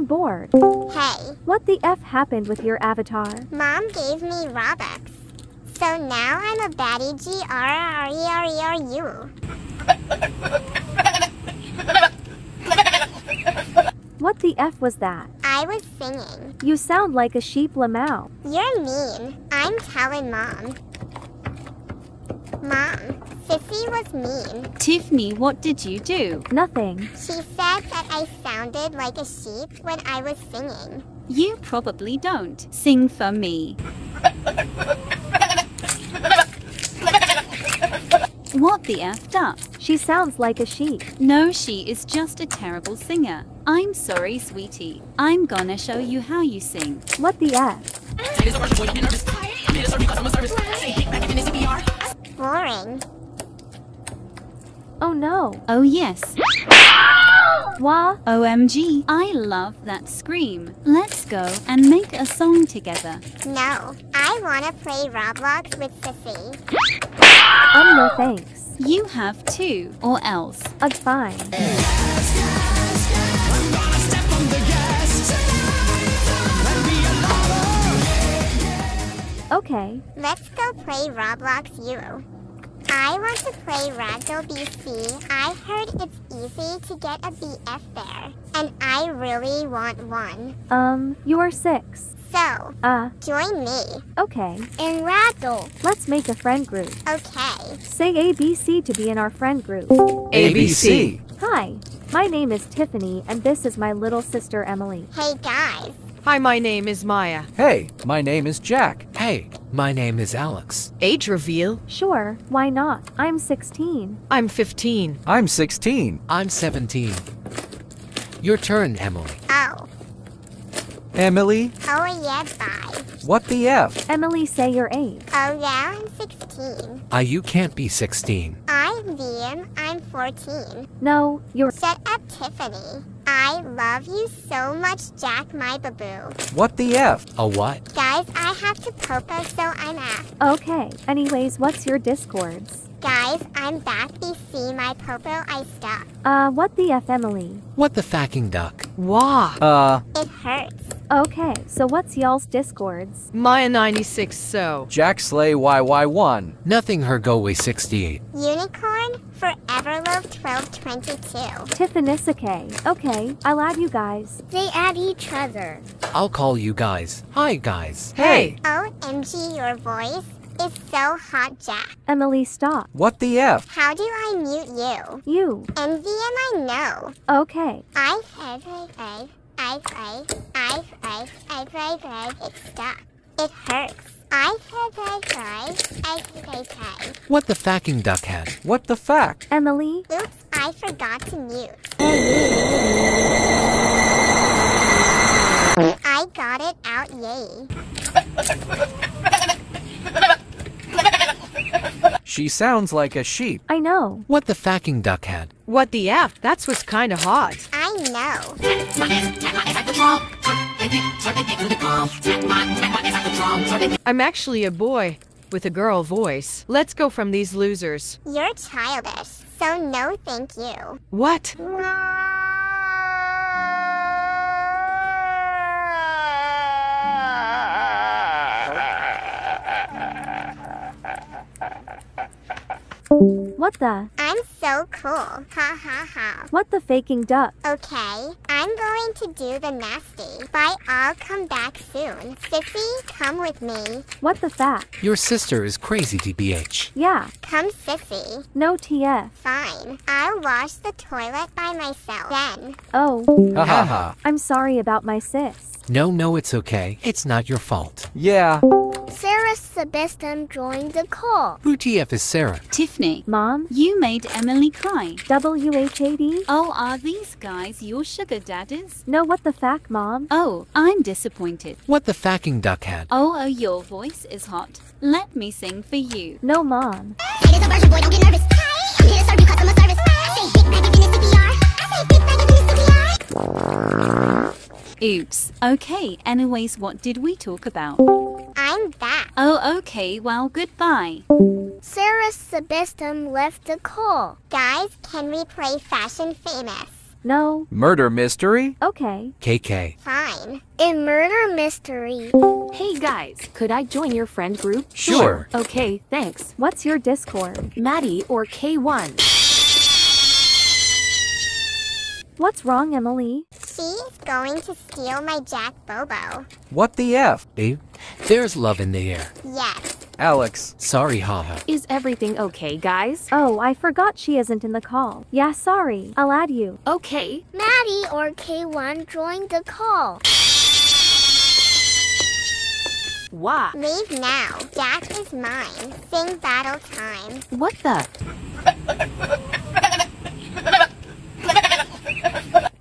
I'm bored. Hey. What the F happened with your avatar? Mom gave me Robux. So now I'm a baddie grrrrrrrrrrrrrrrrrrrrrrrrrrrrrrrrrrrrrrrrrrrrrrrrrrrrrrrrrrrr. What the F was that? I was singing. You sound like a sheep lamau. You're mean. I'm telling Mom. Mom, Sissy was mean. Tiffany, what did you do? Nothing. She said that I sounded like a sheep when I was singing. You probably don't. Sing for me. What the F duck? She sounds like a sheep. No, she is just a terrible singer. I'm sorry, sweetie. I'm gonna show you how you sing. What the F? Boring. Oh no. Oh yes. Wah. OMG. I love that scream. Let's go and make a song together. No. I wanna play Roblox with Sissy. Oh no thanks. You have to, or else. I'm fine. Okay. Let's go play Roblox Euro. I want to play Ragdoll BC. I heard it's easy to get a BF there, and I really want one. You are 6. So, join me. Okay. In Ragdoll. Let's make a friend group. Okay. Say ABC to be in our friend group. ABC. Hi, my name is Tiffany, and this is my little sister Emily. Hey guys. Hi, my name is Maya. Hey, my name is Jack. Hey, my name is Alex. Age reveal? Sure, why not? I'm 16. I'm 15. I'm 16. I'm 17. Your turn, Emily. Oh. Emily? Oh, yeah, bye. What the F? Emily, say your age. Oh, yeah, I'm 16. You can't be 16. I'm Liam. I'm 14. No, you're— Shut up, Tiffany. I love you so much, Jack, my baboo. What the F? A what? Guys, I have to popo, so I'm F. Okay. Anyways, what's your discords? Guys, I'm back BC, my popo, I stuck. What the F, Emily? What the fucking duck? Wah. It hurts. Okay, so what's y'all's discords? Maya 96, so. Jack Slay YY1. Nothing her go way 68. Unicorn? Forever Love 1222. Tiffanisake. Okay, I'll add you guys. They add each other. I'll call you guys. Hi, guys. Hey. OMG, your voice is so hot, Jack. Emily, stop. What the F? How do I mute you? You. And VM, I know. Okay. I it's stuck. It hurts. I What the fucking duck had? What the fuck? Emily? Oops, I forgot to mute. I got it out, yay. She sounds like a sheep. I know. What the fucking duck had? What the F? That's what's kinda hot. I know. I'm actually a boy with a girl voice. Let's go from these losers. You're childish, so no thank you. What? What the? I'm so cool. Ha ha ha. What the faking duck? Okay, I'm going to do the nasty. Bye, I'll come back soon. Sissy, come with me. What the fact? Your sister is crazy, DBH. Yeah. Come, Sissy. No, TF. Fine. I'll wash the toilet by myself then. Oh. Ha ha ha. I'm sorry about my sis. No, it's okay. It's not your fault. Yeah. Sarah Sebastian joined the call. Who TF is Sarah? Tiffany. Mom? You made Emily cry. WHAD? Oh, are these guys your sugar daddies? No, what the fuck, Mom? Oh, I'm disappointed. What the fucking duck had? Oh, your voice is hot. Let me sing for you. No, Mom. It is a version, boy, don't get nervous. Hi, I'm here to serve you customer service. I say big bag in the CPR. I say big bag in the CPR. Oops. Okay, anyways, what did we talk about? I'm back. Oh, okay, well, goodbye. Sarah Sebastian left the call. Guys, can we play Fashion Famous? No. Murder mystery? Okay. KK. Fine. In murder mystery. Hey guys, could I join your friend group? Sure. Okay, thanks. What's your Discord? Maddie or K1? What's wrong, Emily? She's going to steal my Jack Bobo. What the F? Dave, there's love in the air. Yes. Alex. Sorry, haha. Is everything okay, guys? Oh, I forgot she isn't in the call. Yeah, sorry. I'll add you. Okay. Maddie or K1 joined the call. What? Leave now. Jack is mine. Sing battle time. What the?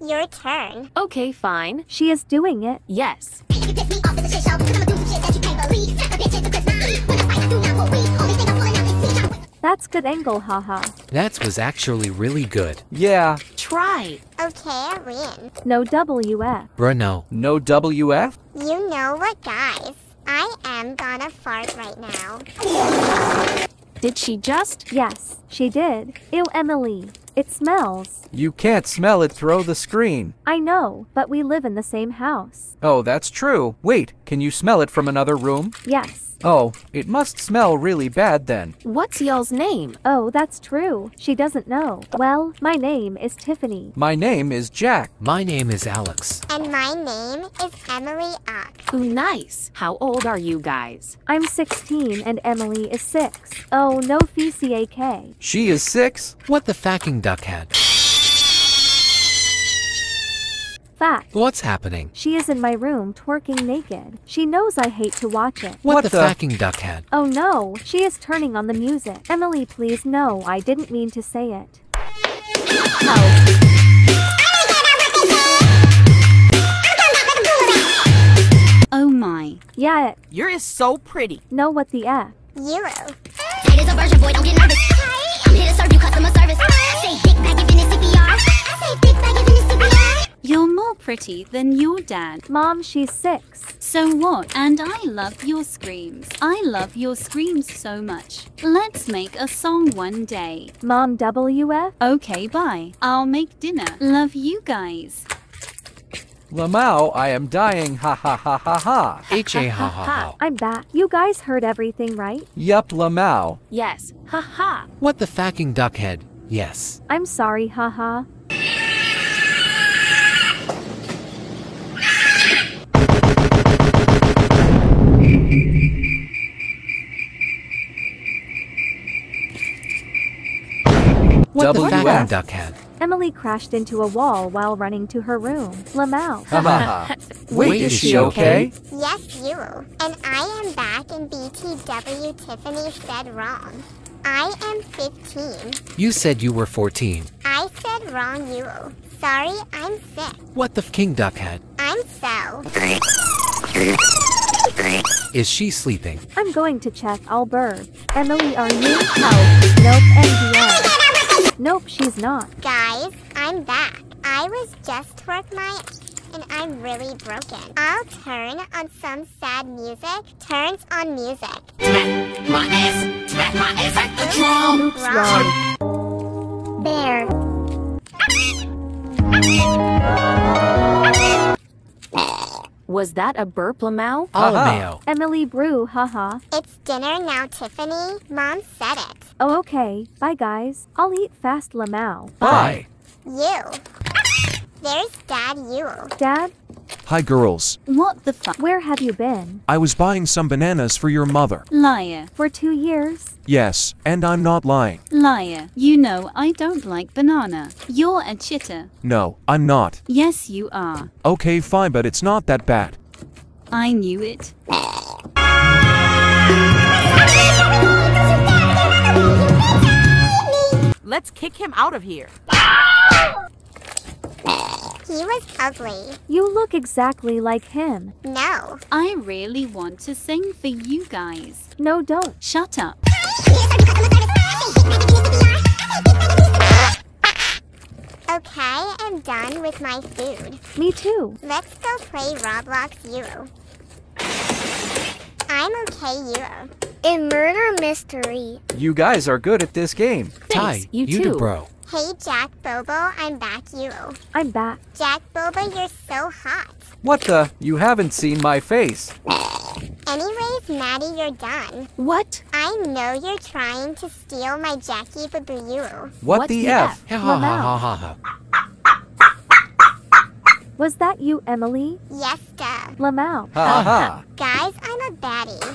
Your turn. Okay, fine. She is doing it. Yes. That's good angle, haha. That was actually really good. Yeah. Try. Okay, I win. No WF. Bruno. No WF? You know what, guys? I am gonna fart right now. Did she just? Yes, she did. Ew, Emily. It smells. You can't smell it through the screen. I know, but we live in the same house. Oh, that's true. Wait, can you smell it from another room? Yes. Oh, it must smell really bad then. What's y'all's name? Oh, that's true. She doesn't know. Well, my name is Tiffany. My name is Jack. My name is Alex. And my name is Emily Ox. Ooh, nice. How old are you guys? I'm 16 and Emily is 6. Oh, no FCAK. She is 6? What the fucking duck head? Fact. What's happening? She is in my room twerking naked. She knows I hate to watch it. What the fucking duckhead? Oh no, she is turning on the music. Emily, please, no, I didn't mean to say it. Oh. Oh my. Yeah. You're is so pretty. No, what the F? You. It is a version, boy, don't get nervous. I'm here to serve you customer service. Say big bag if in a CPR. I say big bag if in a CPR. You're more pretty than your dad. Mom, she's 6. So what? And I love your screams. I love your screams so much. Let's make a song one day. Mom, WF? Okay, bye. I'll make dinner. Love you guys. Lamau, I am dying, ha ha ha ha ha. H-A ha ha ha. I'm back. You guys heard everything, right? Yup, Lamau. Yes, ha ha. What the fucking duckhead? Yes. I'm sorry, ha ha. What the fucking duckhead? Emily crashed into a wall while running to her room. Lamau. Wait, is she okay? Yes, you. And I am back in BTW. Tiffany said wrong. I am 15. You said you were 14. I said wrong, you. Sorry, I'm sick. What the fucking duckhead? I'm so. Is she sleeping? I'm going to check. I'll burp. Emily, are you? Oh. Nope, NDA. Nope, she's not. Guys, I'm back. I was just twerk my and I'm really broken. I'll turn on some sad music. Turns on music. Smack my ass like the drum. Oops, wrong. Bear. Was that a burp, Lamau? Oh, no. Emily brew, haha. It's dinner now, Tiffany. Mom said it. Oh, okay. Bye, guys. I'll eat fast, Lamau. Bye. You. There's Dad, you. Dad? Hi, girls. What the fuck? Where have you been? I was buying some bananas for your mother. Liar. For 2 years? Yes, and I'm not lying. Liar. You know I don't like banana. You're a cheater. No, I'm not. Yes, you are. Okay, fine, but it's not that bad. I knew it. Let's kick him out of here. He was ugly. You look exactly like him. No. I really want to sing for you guys. No, don't. Shut up. Okay, I'm done with my food. Me too. Let's go play Roblox Euro. I'm okay, Euro. In murder mystery. You guys are good at this game. Thanks, Ty, you too. Bro. Hey, Jack Bobo, I'm back, you. I'm back. Jack Bobo, you're so hot. What the? You haven't seen my face. Anyways, Maddie, you're done. What? I know you're trying to steal my Jackie Babuyu. What the F? Was that you, Emily? Yes, duh. Lamau. Guys, I'm a baddie.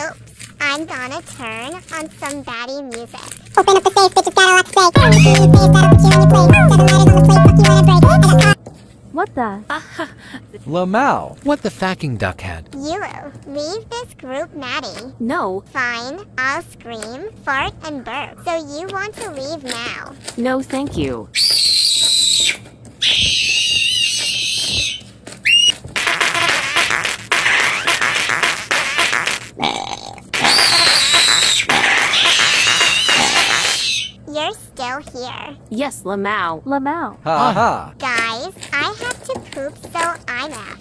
Oops, I'm gonna turn on some baddie music. Open up the safe, bitches got a lot to say. What the? Lamau, what the fucking duck had? Euro, leave this group, Maddie. No. Fine, I'll scream, fart, and burp. So you want to leave now? No, thank you. Here. Yes, Lamau. Lamau. Guys, I have to poop, so I'm out.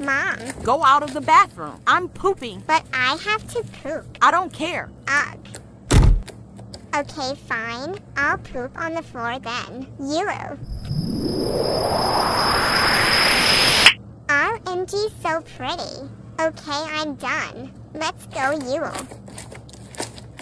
Mom. Go out of the bathroom. I'm pooping. But I have to poop. I don't care. Ugh. Okay, fine. I'll poop on the floor then. Euro. RMG, so pretty. Okay, I'm done. Let's go, Euro.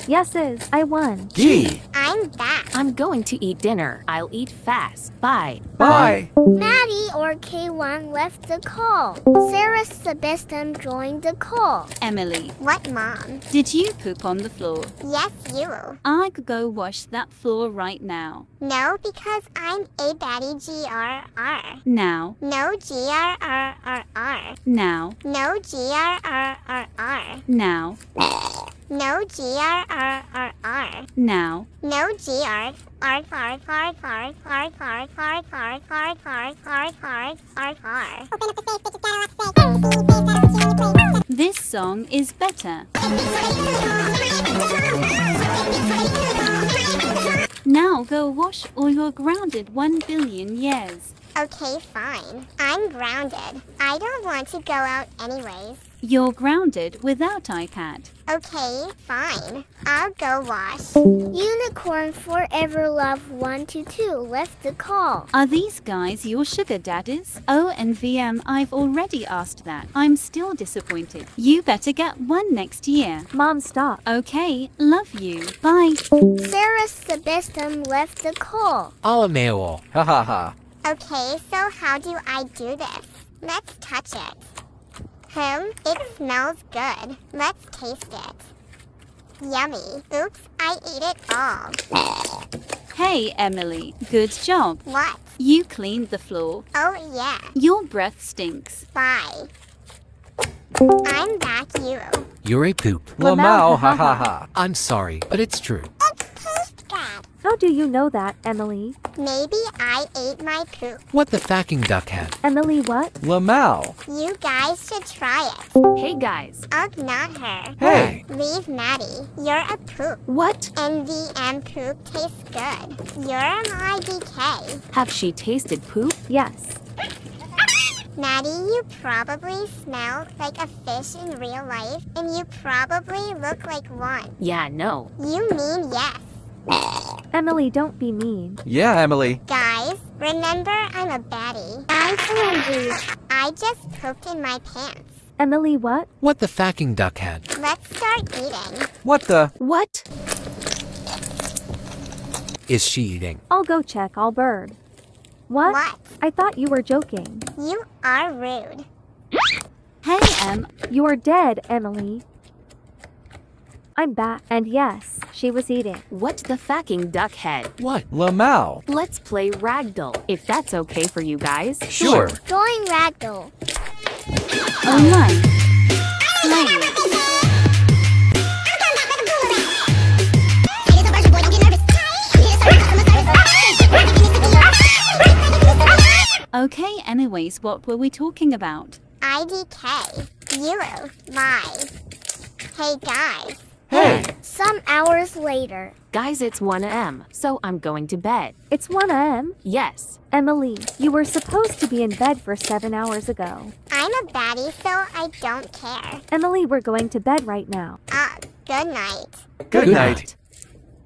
Yeses, I won. Gee. I'm back. I'm going to eat dinner. I'll eat fast. Bye. Bye. Maddie or K1 left the call. Sarah Sebastian joined the call. Emily. What, Mom? Did you poop on the floor? Yes, you. I could go wash that floor right now. No, because I'm a baddie GRRR. Now. No GRRRR. Now. No GRRRR. Now. No GRRRR. Now. No GR. This song is better. Now go wash or you're grounded 1 billion years. Okay, fine. I'm grounded. I don't want to go out anyways. You're grounded without iPad. Okay, fine. I'll go wash. Unicorn Forever Love 122 left the call. Are these guys your sugar daddies? Oh, and VM, I've already asked that. I'm still disappointed. You better get one next year. Mom, stop. Okay, love you. Bye. Sarah Sebastian left the call. Oh, Meo. Ha ha ha. Okay, so how do I do this? Let's touch it. It smells good. Let's taste it. Yummy. Oops, I ate it all. Hey, Emily. Good job. What? You cleaned the floor. Oh, yeah. Your breath stinks. Bye. I'm back, you. You're a poop. Lamau, ha ha ha. I'm sorry, but it's true. How do you know that, Emily? Maybe I ate my poop. What the fucking duck had? Emily what? Lamau. You guys should try it. Hey guys. Ugh, not her. Hey. Leave Maddie. You're a poop. What? NVM poop tastes good. You're an IDK. Have she tasted poop? Yes. Maddie, you probably smell like a fish in real life, and you probably look like one. Yeah, no. You mean yes. Emily, don't be mean. Yeah, Emily. Guys, remember I'm a baddie. I just pooped in my pants. Emily, what? What the fucking duck had? Let's start eating. What the? What? Is she eating? I'll go check, I'll bird. What? What? I thought you were joking. You are rude. Hey, You're dead, Emily. I'm back. And yes, she was eating. What the fucking duck head? What? Lamau. Let's play Ragdoll, if that's okay for you guys. Sure. Join Ragdoll. Online. Okay, anyways, what were we talking about? IDK. Euro. My. Hey, guys. Hey! Some hours later. Guys, it's 1 AM, so I'm going to bed. It's 1 AM? Yes. Emily, you were supposed to be in bed for 7 hours ago. I'm a baddie, so I don't care. Emily, we're going to bed right now. Good night. Good night.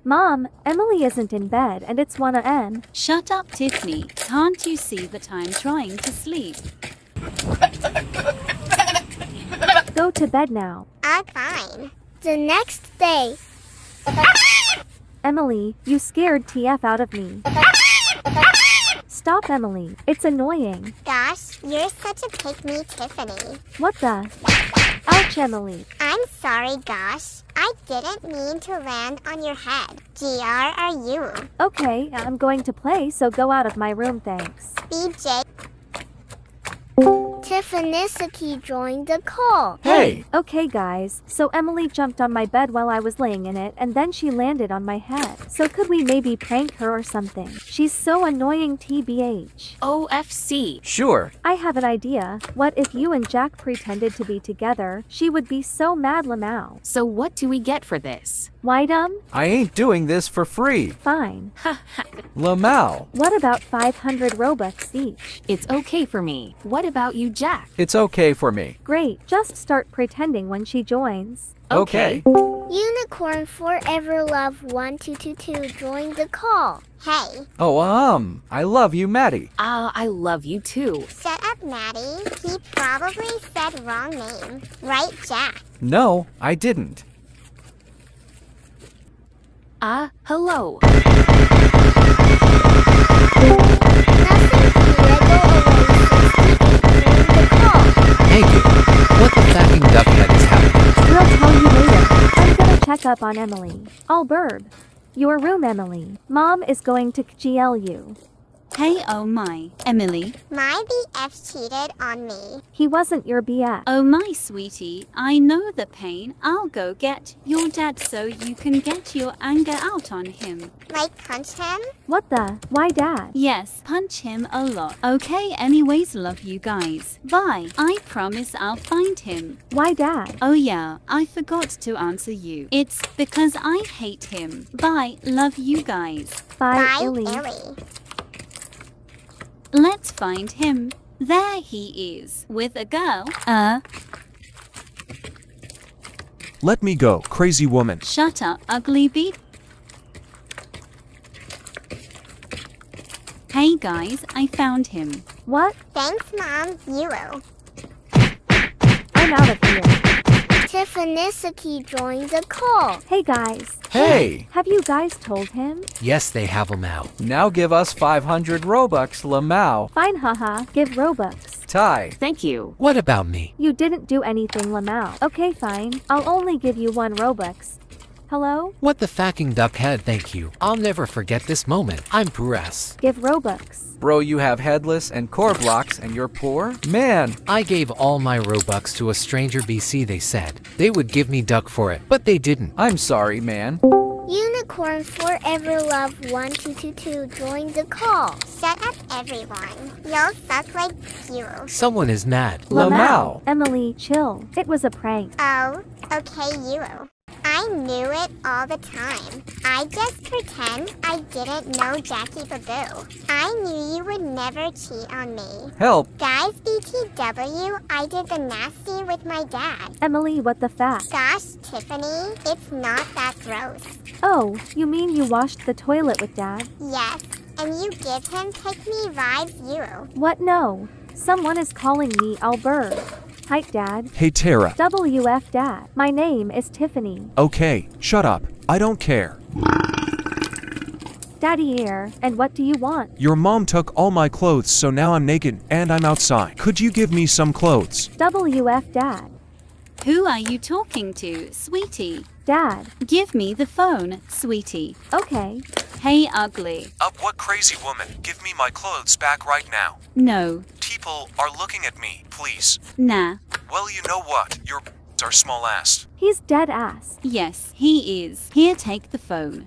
Mom, Emily isn't in bed and it's 1 AM. Shut up, Tiffany. Can't you see that I'm trying to sleep? Go to bed now. I'm fine. The next day. Emily, you scared TF out of me. Stop, Emily. It's annoying. Gosh, you're such a pick-me, Tiffany. What the? Ouch, Emily. I'm sorry, Gosh. I didn't mean to land on your head. GR, are you? Okay, I'm going to play, so go out of my room, thanks. BJ. Tiffanicity joined the call. Hey! Okay, guys, so Emily jumped on my bed while I was laying in it, and then she landed on my head. So could we maybe prank her or something? She's so annoying, TBH. OFC. Sure. I have an idea. What if you and Jack pretended to be together? She would be so mad, Lamau. So what do we get for this? Why? I ain't doing this for free. Fine. Lamau. What about 500 Robux each? It's okay for me. What about you, Jack? It's okay for me. Great. Just start pretending when she joins. Okay. Unicorn Forever Love 1222 joined the call. Hey. I love you, Maddie. I love you too. Shut up, Maddie. He probably said wrong name. Right, Jack? No, I didn't. Hello. What the fucking duckhead is happening? We'll tell you later. I'm gonna check up on Emily. Your room, Emily. Mom is going to GL you. Hey, oh my, Emily. My BF cheated on me. He wasn't your BF. Oh my, sweetie, I know the pain. I'll go get your dad so you can get your anger out on him. Like punch him? What the? Why, Dad? Yes, punch him a lot. Okay, anyways, love you guys. Bye. I promise I'll find him. Why, Dad? Oh yeah, I forgot to answer you. It's because I hate him. Bye, love you guys. Bye, Illy. Let's find him. There he is, with a girl. Let me go, crazy woman. Shut up, ugly beep. Hey guys, I found him. What? Thanks, Mom. You will. I'm out of here. Tiffanicity joined the call. Hey guys. Hey! Have you guys told him? Yes, they have, Lamau. Now give us 500 Robux, Lamau. Fine, haha. Give Robux. Ty. Thank you. What about me? You didn't do anything, Lamau. Okay, fine. I'll only give you 1 Robux. Hello? What the fucking duckhead, thank you. I'll never forget this moment. I'm Brass. Give Robux. Bro, you have headless and core blocks and you're poor? Man! I gave all my Robux to a stranger BC, they said. They would give me duck for it, but they didn't. I'm sorry, man. Unicorn Forever Love 1222 joined the call. Shut up, everyone. Y'all suck like you. Someone is mad. Lamau! Emily, chill. It was a prank. Oh, okay, you. I knew it all the time. I just pretend I didn't know Jackie Baboo. I knew you would never cheat on me. Help! Guys, BTW, I did the nasty with my dad. Emily, what the fuck? Gosh, Tiffany, it's not that gross. Oh, you mean you washed the toilet with Dad? Yes, and you give him pick-me vibes, you. What? No. Someone is calling me Albert. Hi, Dad. Hey, Tara. WF, Dad. My name is Tiffany. Okay, shut up. I don't care. Daddy here, and what do you want? Your mom took all my clothes, so now I'm naked, and I'm outside. Could you give me some clothes? WF, Dad. Who are you talking to, sweetie? Dad. Give me the phone, sweetie. Okay. Hey, ugly. Up what, crazy woman? Give me my clothes back right now. No. People are looking at me, please. Nah. Well, you know what? Your b****s are small-assed. He's dead-ass. Yes, he is. Here, take the phone.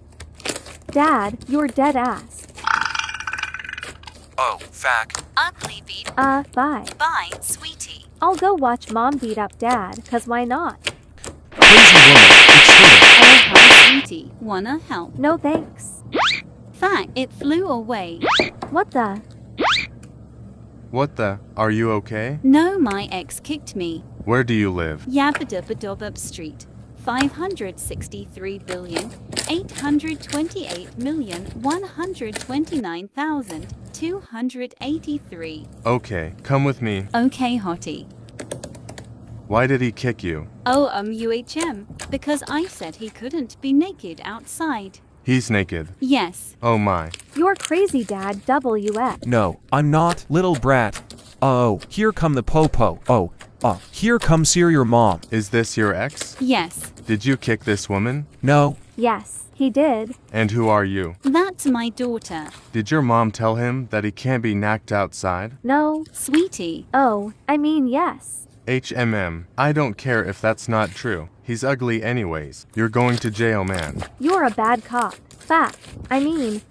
Dad, you're dead-ass. Oh, fact. Ugly beat. Bye. Bye, sweetie. I'll go watch Mom beat up Dad, 'cause why not? Crazy woman, it's her. Oh, hi, sweetie. Wanna help? No, thanks. Fact, it flew away. What the? What the? Are you okay? No, my ex kicked me. Where do you live? Yabba dabba dabba street. 563,828,129,283. Okay, come with me. Okay, Hottie. Why did he kick you? Oh, because I said he couldn't be naked outside. He's naked. Yes. Oh my. You're crazy, Dad. WF. No, I'm not, little brat. Oh, here come the popo. Oh, here comes here your mom. Is this your ex? Yes. Did you kick this woman? No. Yes, he did. And who are you? That's my daughter. Did your mom tell him that he can't be knocked outside? No, sweetie. Oh, yes. HMM, I don't care if that's not true. He's ugly anyways. You're going to jail, man. You're a bad cop. Fact.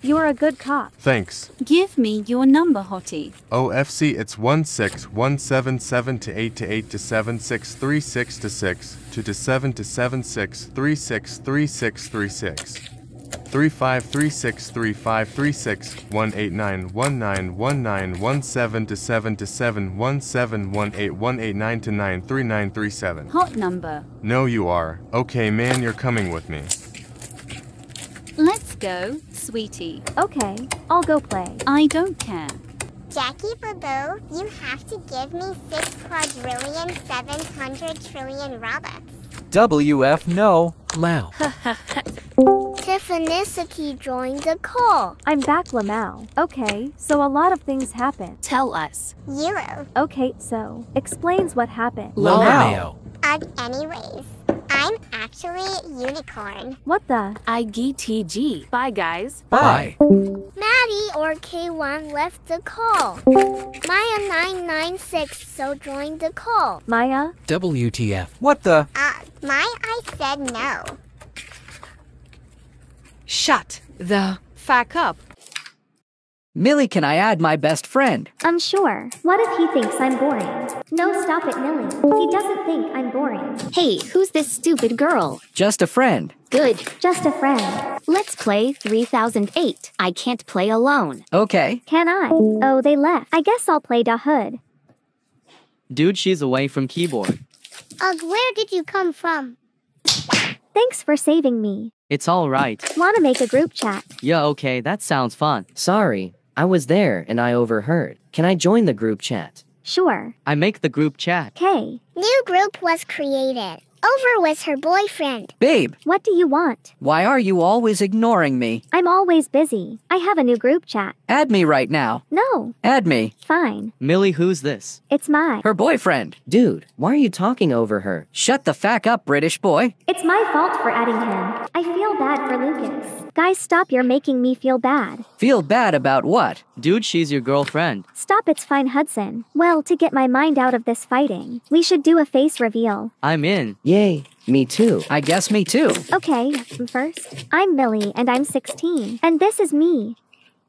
You're a good cop. Thanks. Give me your number, Hottie. OFC, it's 16167788827636627763636363536353618919117771718199397. Hot number. No, you are. Okay, man, you're coming with me. Let's go, sweetie. Okay, I'll go play. I don't care. Jackie Bobo, you have to give me 6,700,000,000,000,000 Robux. WF no. Lao. Tifanicity joined the call. I'm back, Lamau. Okay, so a lot of things happened. Tell us. Euro. Okay, so explains what happened. Lamau. Anyways, I'm actually unicorn. What the? IGTG. Bye, guys. Bye. Maddie or K1 left the call. Maya996 so joined the call. Maya? WTF. What the? Maya, I said no. Shut the fuck up. Millie, can I add my best friend? I'm sure. What if he thinks I'm boring? No, stop it, Millie. He doesn't think I'm boring. Hey, who's this stupid girl? Just a friend. Good. Just a friend. Let's play 3008. I can't play alone. Okay. Can I? Oh, they left. I guess I'll play Da Hood. Dude, she's away from keyboard. Ugh, where did you come from? Thanks for saving me. It's all right. Wanna make a group chat? Yeah, okay, that sounds fun. Sorry, I was there and I overheard. Can I join the group chat? Sure. I make the group chat. Okay. New group was created. Over was her boyfriend. Babe. What do you want? Why are you always ignoring me? I'm always busy. I have a new group chat. Add me right now. No. Add me. Fine. Millie, who's this? It's my. Her boyfriend. Dude, why are you talking over her? Shut the fuck up, British boy. It's my fault for adding him. I feel bad for Lucas. Guys, stop. You're making me feel bad. Feel bad about what? Dude, she's your girlfriend. Stop. It's fine, Hudson. Well, to get my mind out of this fighting, we should do a face reveal. I'm in. Yay. Me too. I guess me too. Okay, first, I'm Millie and I'm 16. And this is me.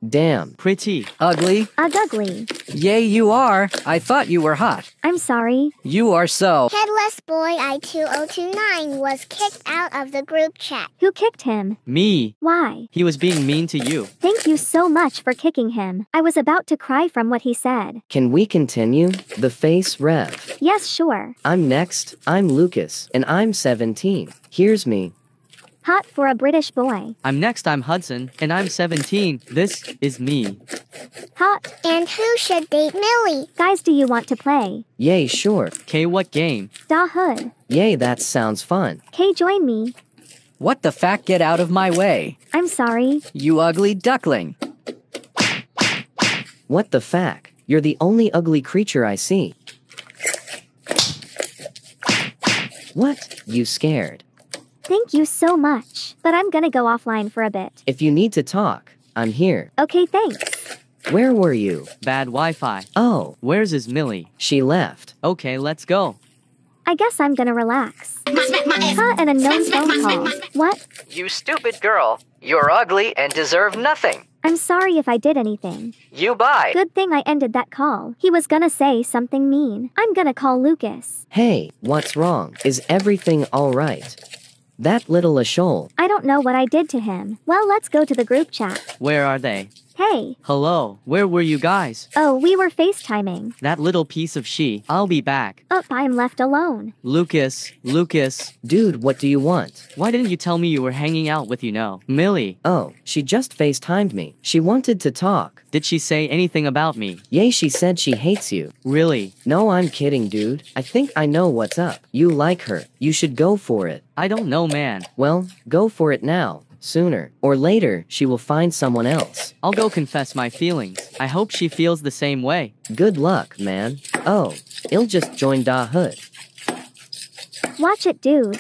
Damn. Pretty. Ugly. Ugly. Yay, you are. I thought you were hot. I'm sorry. You are so. Headless boy I2029 was kicked out of the group chat. Who kicked him? Me. Why? He was being mean to you. Thank you so much for kicking him. I was about to cry from what he said. Can we continue? The face rev. Yes, sure. I'm next. I'm Lucas. And I'm 17. Here's me. Hot for a British boy. I'm next, I'm Hudson, and I'm 17. This is me. Hot. And who should date Millie? Guys, do you want to play? Yay, sure. K, what game? Da Hood. Yay, that sounds fun. K, join me. What the fuck? Get out of my way. I'm sorry. You ugly duckling. What the fuck? You're the only ugly creature I see. What? You scared? Thank you so much, but I'm gonna go offline for a bit. If you need to talk, I'm here. Okay, thanks. Where were you? Bad Wi-Fi. Oh. Where's is Millie? She left. Okay, let's go. I guess I'm gonna relax. And a known phone call. What? You stupid girl. You're ugly and deserve nothing. I'm sorry if I did anything. You bye. Good thing I ended that call. He was gonna say something mean. I'm gonna call Lucas. Hey, what's wrong? Is everything all right? That little asshole. I don't know what I did to him. Well, let's go to the group chat. Where are they? Hey. Hello. Where were you guys? Oh, we were FaceTiming. That little piece of she. I'll be back. Oh, I'm left alone. Lucas. Dude, what do you want? Why didn't you tell me you were hanging out with, you know, Millie? Oh, she just FaceTimed me. She wanted to talk. Did she say anything about me? Yay, she said she hates you. Really? No, I'm kidding, dude. I think I know what's up. You like her. You should go for it. I don't know, man. Well, go for it now. Sooner or later, she will find someone else. I'll go confess my feelings. I hope she feels the same way. Good luck, man. Oh, I'll just join Da Hood. Watch it, dude.